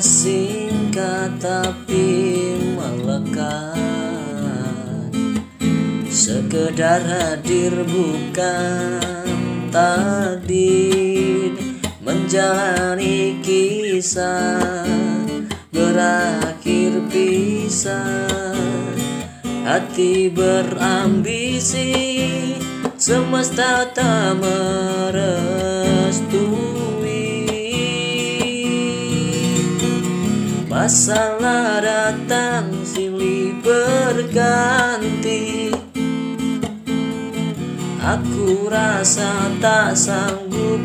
Singkat tapi melekat, sekedar hadir bukan takdir, menjalani kisah berakhir pisah. Hati berambisi, semesta tak merestui. Masalah datang silih berganti, aku rasa tak sanggup.